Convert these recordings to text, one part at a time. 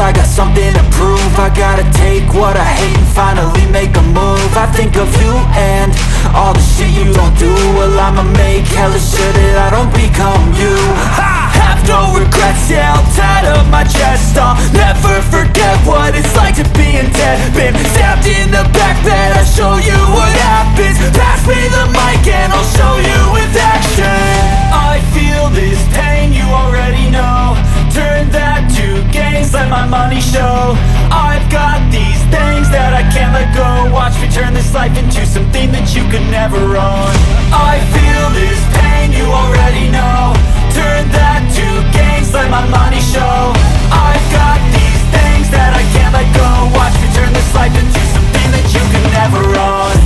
I got something to prove. I gotta take what I hate and finally make a move. I think of you and all the shit you don't do. Well, I'ma make hella sure that I don't become you. I have no regrets, yeah, I'll tie up my chest. I'll never forget what it's like to be in debt. Been stabbed in the back, that I'll show you what happens. Pass me the mic and I'll show you with action. I feel this pain, you already know. Turn that to gains, let my money show. I've got these things that I can't let go. Watch me turn this life into something that you could never own. I feel this pain, you already know. Turn that to gains, let my money show. I've got these things that I can't let go. Watch me turn this life into something that you could never own.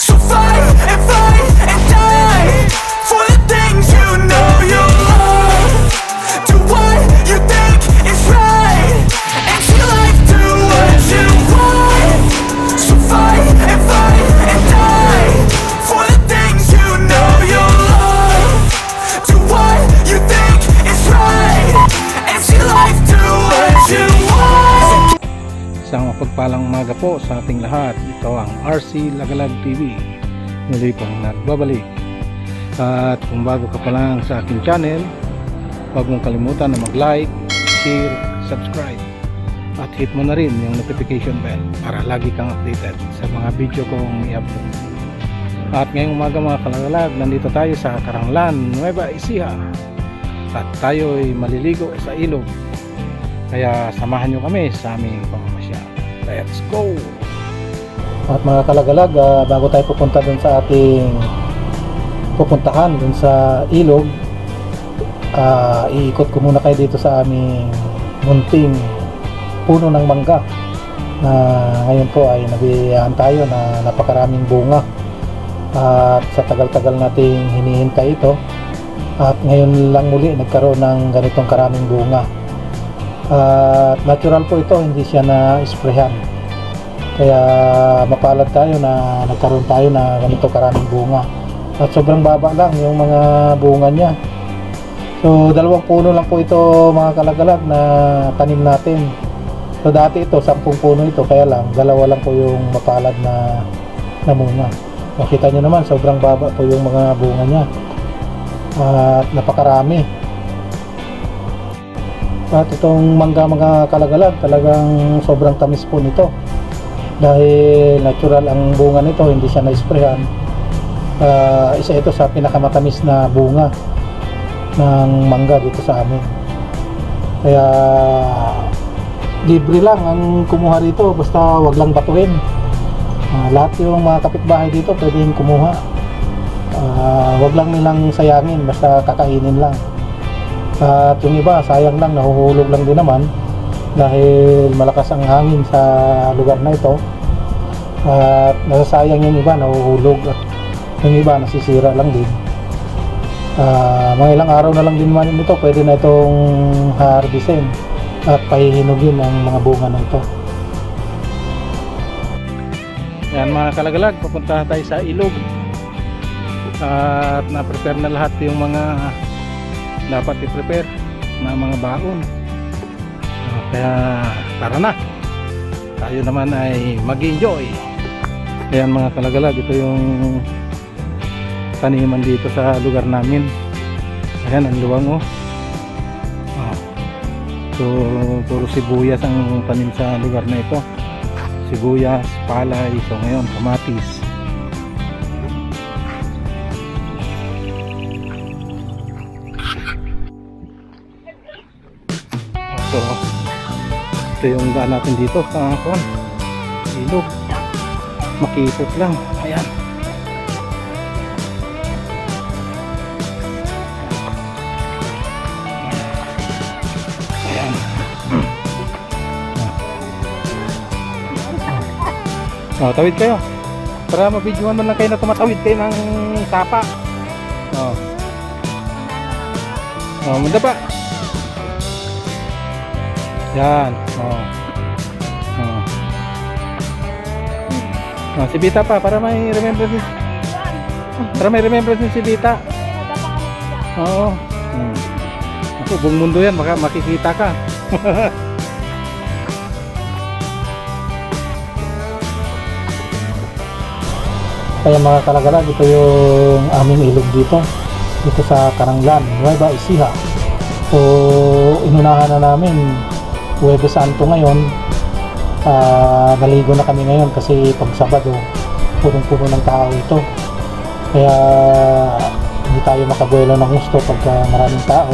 So fight and fight and die for the things you know you love. Do what you think is right and your life do what you want. So fight and die for the things you know you love. Do what you think is right and your life do what you want. Isang mapagpalang umaga po sa ating lahat. Ito ang RC Lagalag TV. Muli pong nagbabalik. At kung bago ka pa lang sa aking channel, huwag mong kalimutan na mag-like, share, subscribe at hit mo na rin yung notification bell para lagi kang updated sa mga video kong i-upload. At ngayong umaga mga kalagalag, nandito tayo sa Carranglan, Nueva Ecija at tayo ay maliligo sa ilog, kaya samahan nyo kami sa aming pamamasyal. Let's go! At mga kalagalag, bago tayo pupunta dun sa ating pupuntahan dun sa ilog, iikot ko muna kayo dito sa aming munting puno ng mangga na ngayon po ay nabiyayaan tayo na napakaraming bunga at sa tagal-tagal nating hinihintay ito at ngayon lang muli nagkaroon ng ganitong karaming bunga at natural po ito, hindi siya na-sprayhan kaya mapalad tayo na nagkaroon tayo na ganito karaming bunga at sobrang baba lang yung mga bunga niya. So, dalawang puno lang po ito mga kalagalag na tanim natin. So, dati ito, 10 puno ito, kaya lang, dalawa lang po yung mapalad na bunga. Makita nyo naman, sobrang baba po yung mga bunga niya. At napakarami. At itong mangga mga kalagalag, talagang sobrang tamis po nito. Dahil natural ang bunga nito, hindi siya na-sprayhan. Isa ito sa pinakamatamis na bunga ng mangga dito sa amin, kaya libre lang ang kumuha dito, basta wag lang batuin. Lahat yung mga kapitbahay dito pwedeng kumuha, wag lang nilang sayangin, basta kakainin lang. At yung iba sayang lang, nahuhulog lang din naman dahil malakas ang hangin sa lugar na ito at nasasayang yung iba, nahuhulog, at yung iba nasisira lang din. Mga ilang araw na lang din man ito, pwede na itong harvestin at pahihinugin ang mga bunga na ito. Yan mga kalagalag, papunta tayo sa ilog at na-prepare na lahat yung mga dapat i-prepare na mga baon, kaya tara na, tayo naman ay mag-enjoy. Yan mga kalagalag, ito yung taniman dito sa lugar namin. Ayan, ang luwang oh. So, puro sibuyas ang tanim sa lugar na ito. Sibuyas, palay, so ngayon, kamatis. So, ito yung daan natin dito sa ilog. Makikot lang. Ayan. Oh, tawid kayo para mabidyoan man lang kayo na tumatawid kayo ng tapa. Oh. Oh, munda pa. Yan. Oh. Oh. Oh, si Bita pa, para may remembrance. Para may remembrance ni si Bita. Oo. Oh. Ako, buong mundo yan, makikita ka. Kaya mga kalagala, dito yung aming ilog dito sa Carranglan, Nueva Ecija. So inunahan na namin Huwebes Santo ngayon. Naligo na kami ngayon kasi pag Sabado punong-puno ng tao ito, kaya hindi tayo makabuelo ng gusto pagka maraming tao.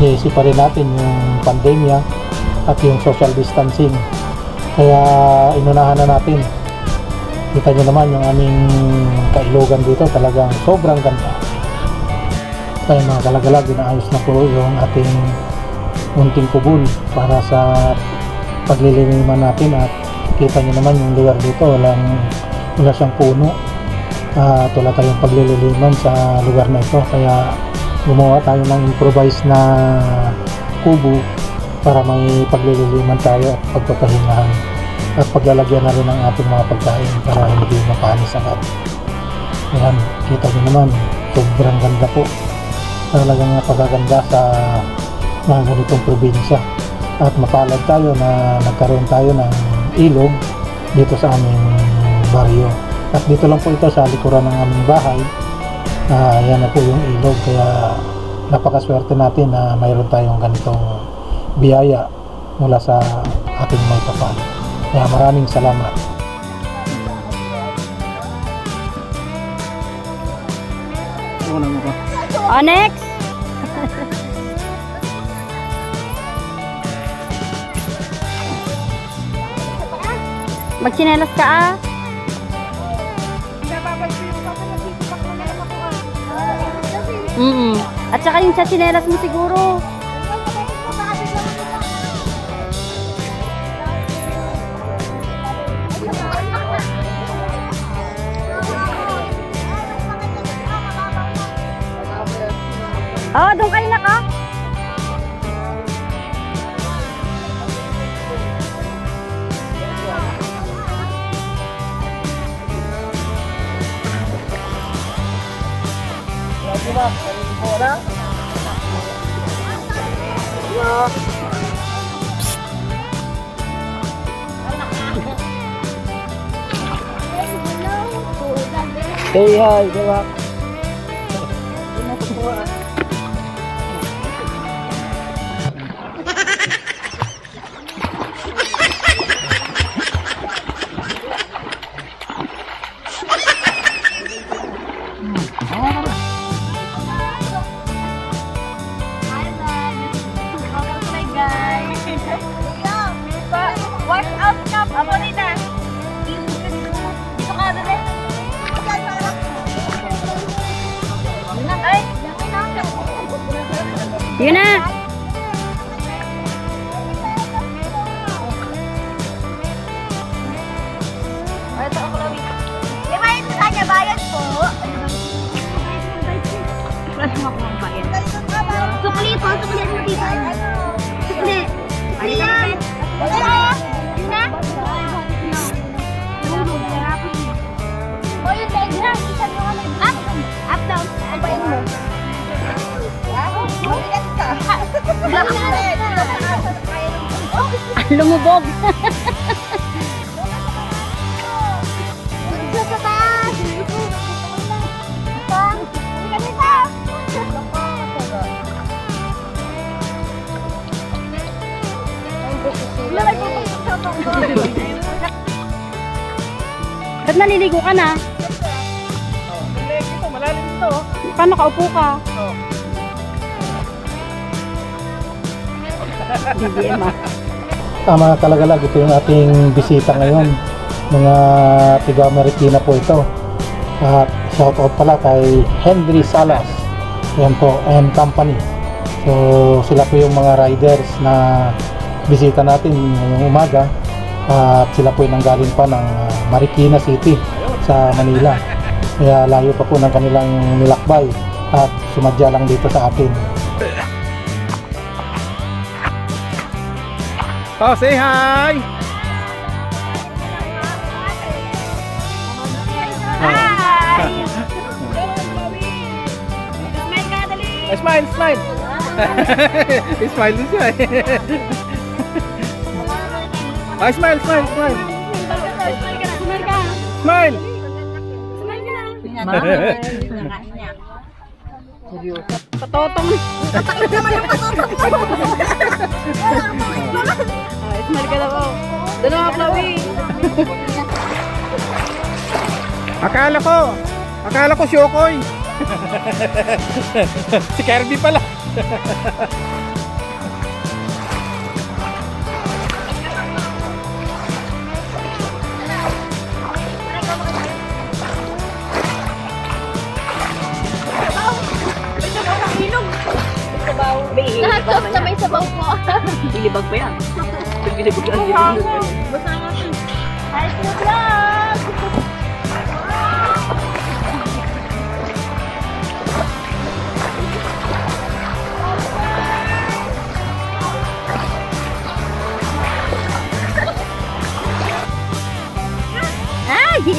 Iniisip pa rin natin yung pandemya at yung social distancing, kaya inunahan na natin. Kita nyo naman yung aming kailogan dito, talagang sobrang ganda. Kaya mga kalagala, ginaayos na po yung ating munting kubol para sa pagliliniman natin. At kita nyo naman yung lugar dito, wala siyang puno at wala tayong pagliliniman sa lugar na ito, kaya gumawa tayo ng improvise na kubo para may pagliliniman tayo at pagpapahingahan, at paglalagyan na rin ng ating mga pagkain para hindi makanis agad. Ayan, kita nyo naman, sobrang ganda po, talagang napagaganda sa mga ganitong probinsya. At mapalad tayo na nagkaroon tayo ng ilog dito sa aming baryo, at dito lang po ito sa likuran ng aming bahay. Ayan na po yung ilog, kaya napakaswerte natin na mayroon tayong ganitong biyaya mula sa ating may kapal. Ya, maraming salamat. Oh, next. Magsinelas ka ah. At saka yung sa sinelas mo siguro. Oh, doon kayo naka. Hey, hi, diba? Yun na! May bayad sa kanya, bayad po! Sukli po, sukli po dito! Sukli! Sukli yan! Yun na! O yun, leg na! Up! Up down! Alpain mo! Lumubog. Ba't naliligo ka na? Malalim ito. Paano ka upo ka? Mga kalagalag, ito yung ating bisita ngayon, mga tiga Marikina po ito. At shout out pala kay Henry Salas, yan po, M Company. So sila po yung mga riders na bisita natin ngayong umaga, at sila po yung nanggaling pa ng Marikina City sa Manila, kaya layo pa po ng kanilang nilakbay at sumadya lang dito sa atin. Oh, say hi! Hi! Smile ka, dali! Smile, smile! Smile din siya eh! Smile, smile, smile! Smile ka! Smile! Ketotong nih. Akala ko si Okoy. Si Kirby pala. Lahat soft sa may sabaw ko. Bilibag ba yan? Bilibag lang yan. Basta nga ito. Hi, food vlog! Ay!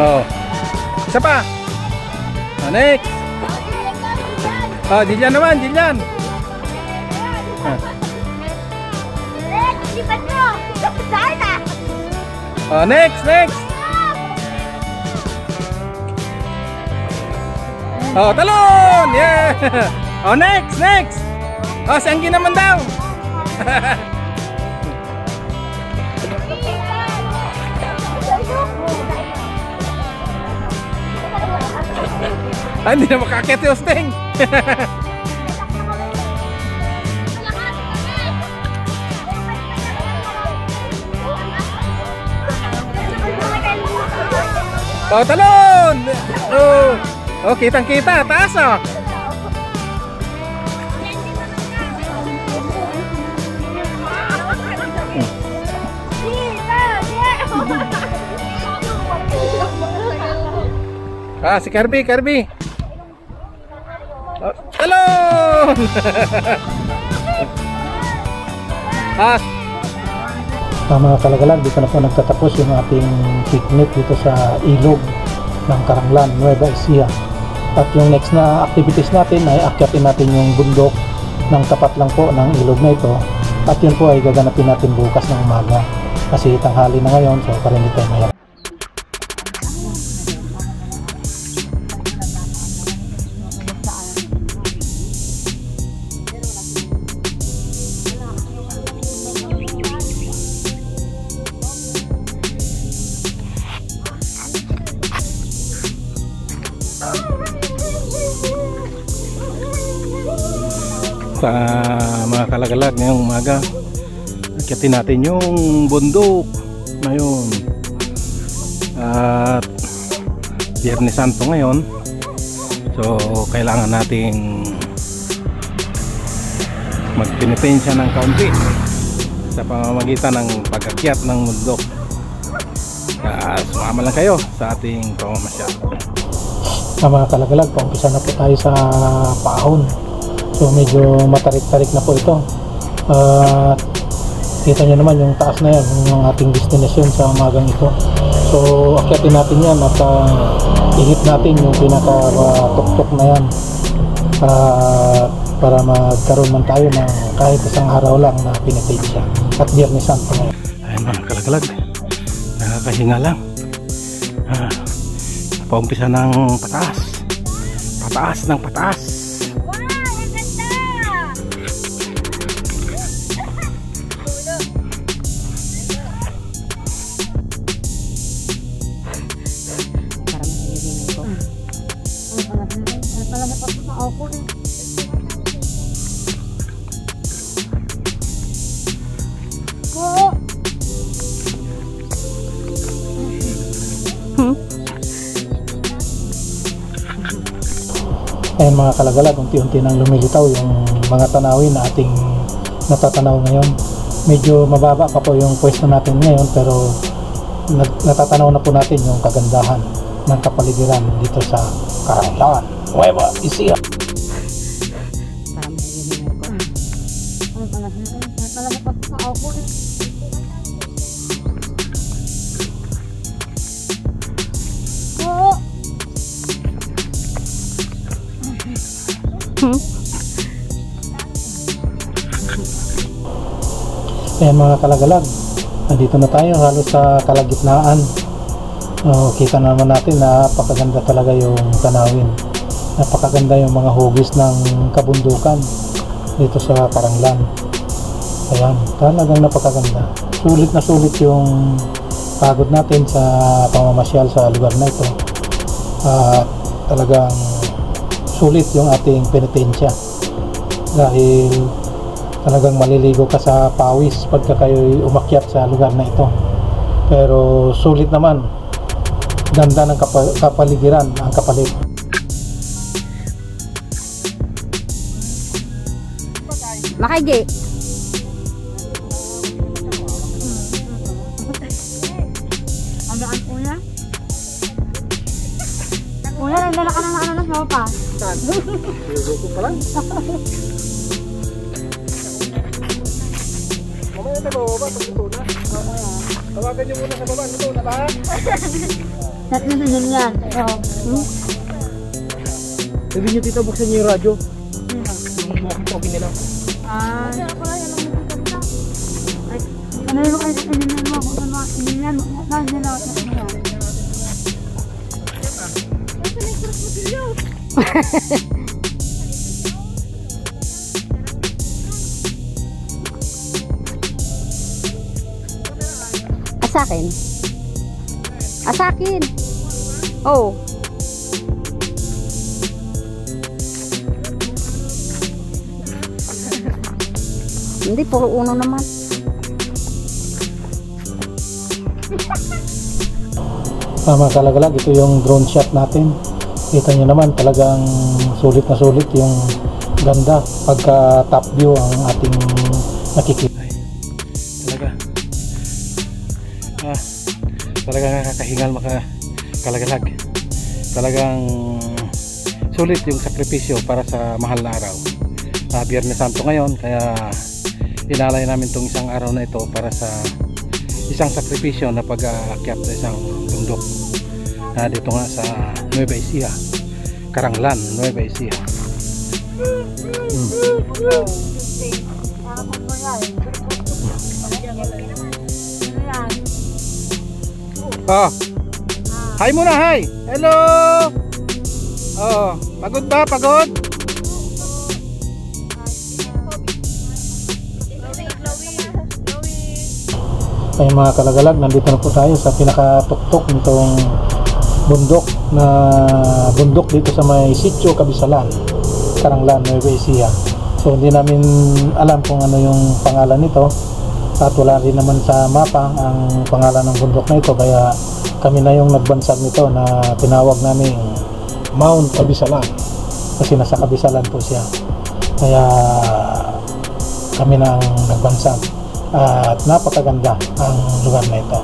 Oh. Isa pa. Oh, next. Oh, Jillian naman, Jillian. Oh, next. Oh, talon. Yeah. Oh, next. Oh, sanggi naman daw. Hindi na makakit yung sting. Oh, talon! Oh, oh, kitang-kita. Taas, oh. Ah, si Kirby. Oh, talon! Ah. Mga kalagalag, dito na po nagtatapos yung ating picnic dito sa ilog ng Carranglan, Nueva Ecija. At yung next na activities natin ay akyatin natin yung bundok ng tapat lang po ng ilog na ito. At yun po ay gaganapin natin bukas ng umaga kasi tanghali na ngayon, so parinig tayo ngayon. Sa mga kalagalag ngayong umaga, akitin natin yung bundok ngayon at Biyernes Santo ngayon, so kailangan nating magpinipensya ng kaunti sa pamamagitan ng pag-akyat ng bundok. Sumama lang kayo sa ating pamamasyal. Sa mga kalagalag, paumpisa na po tayo sa paahon. So medyo matarik-tarik na po ito. At kita nyo naman yung taas na yan, yung ating destination sa umagang ito. So akyatin natin yan at ihit natin yung pinaka-tuktok na yan para magkaroon man tayo ng kahit isang araw lang na pinipensya at Biyernes Santo na yan. Ayun mga kalagalag, nakakahinga lang. Paumpisa ng pataas. Ayun mga kalagalag, unti-unti nang lumilitaw yung mga tanawin na ating natatanaw ngayon. Medyo mababa pa po yung pwesto natin ngayon, pero natatanaw na po natin yung kagandahan ng kapaligiran dito sa Carranglan, Nueva Ecija. Ayan mga kalagalag, nandito na tayo halos sa kalagitnaan. Kita naman natin na napakaganda talaga yung tanawin, napakaganda yung mga hugis ng kabundukan dito sa Carranglan. Ayan, talagang napakaganda, sulit na sulit yung pagod natin sa pamamasyal sa lugar na ito. Talagang sulit yung ating penitensya dahil talagang maliligo ka sa pawis pagka kayo umakyat sa lugar na ito, pero sulit naman, ganda ng kapaligiran, ang kapalit. Makigi kuya, nandala ka ng ananas mo pa saan? Niligo ko pa lang. Mamaya na bababa pag ito na. Tawagan niyo muna sa baba, ito na lahat. Natusunod yan. Sabi niyo tita, buksan niyo yung radyo. Buksan ko nila. Ay, ano yung kayo sa kanilang mga buksan mga kanilang mga nila at nila. Hahaha. Asakin. Asakin. Oh. Hindi, puro uno naman. Mga kalagalag, ito yung drone shot natin. Kita nyo naman, talagang sulit na sulit yung ganda pagka top view ang ating nakikita. Talagang nakakahingal mga kalagalag, talagang sulit yung sakripisyo para sa mahal na araw. Biyernes Santo ngayon, kaya inalay namin itong isang araw na ito para sa isang sakripisyo na pag-aakyat sa isang bundok na dito nga sa Nueva Ecija, Carranglan, Nueva Ecija. Hi muna, hi! Hello! Pagod ba? Pagod? Ay mga kalagalag, nandito na po tayo sa pinakatuktok nitong bundok na bundok dito sa may Sitio Kabisalan, Carranglan, Nueva Ecija. So hindi namin alam kung ano yung pangalan nito at wala rin naman sa mapa ang pangalan ng bundok na ito, kaya kami na yung nagbansag nito na tinawag namin Mount Kabisalan kasi nasa Kabisalan po siya, kaya kami na ang nagbansag. At napakaganda ang lugar na ito.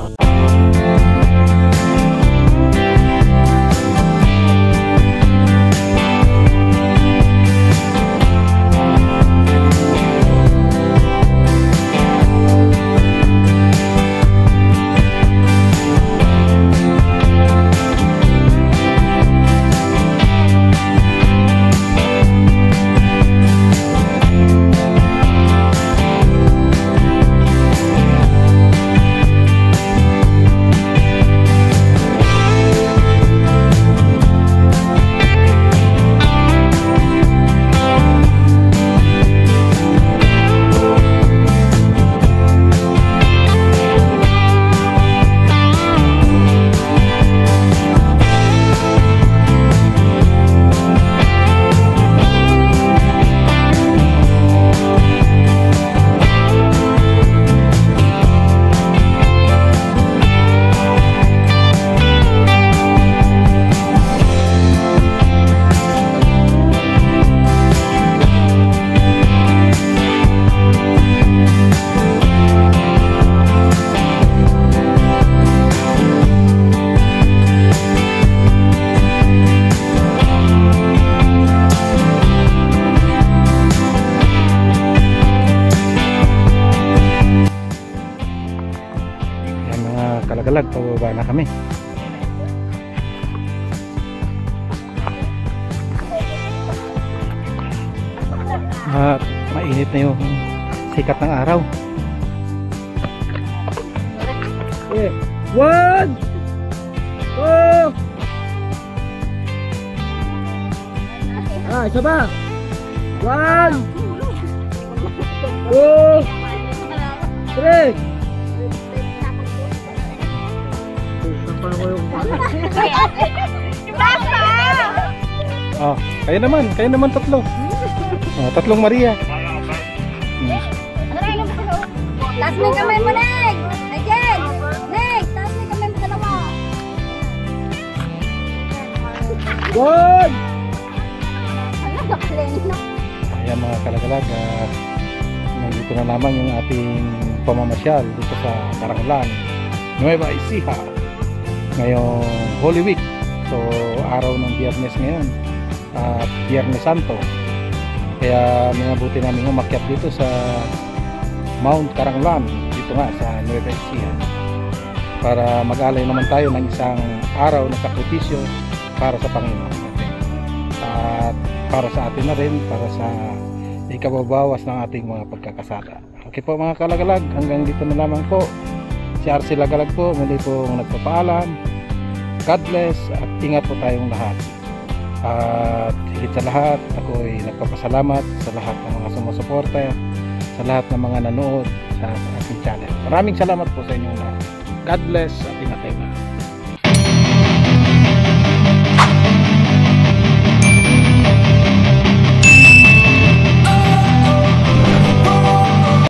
Pababa na kami. Mainit na yung sikat ng araw. Okay. 1, 2. Isa pa. 1, 2, 3. Oh, kayo naman tatlo. Oh, tatlong Maria. Taas na yung kamay mo, Neg! Again! Neg! Taas na yung kamay mo dalawa! 1! Ayan mga kalagalag, nandito na lamang yung ating pamamasyal dito sa Carranglan, Nueva Ecija, ngayong Holy Week. So araw ng Biyernes ngayon at Biyernes Santo, kaya minabuti namin umakyat dito sa Mount Kabisalan dito nga sa Nueva Ecija para mag-alay naman tayo ng isang araw na sakripisyo para sa Panginoon at para sa atin na rin, para sa ikababawas ng ating mga pagkakasala. Okay po mga kalagalag, hanggang dito na lamang po. Si RC Lagalag po, muli pong nagpapaalam. God bless at ingat po tayong lahat. At higit sa lahat, ako ay nagpapasalamat sa lahat ng mga sumusuporta, sa lahat ng mga nanood sa ating channel. Maraming salamat po sa inyong lahat. God bless at ingat tayo.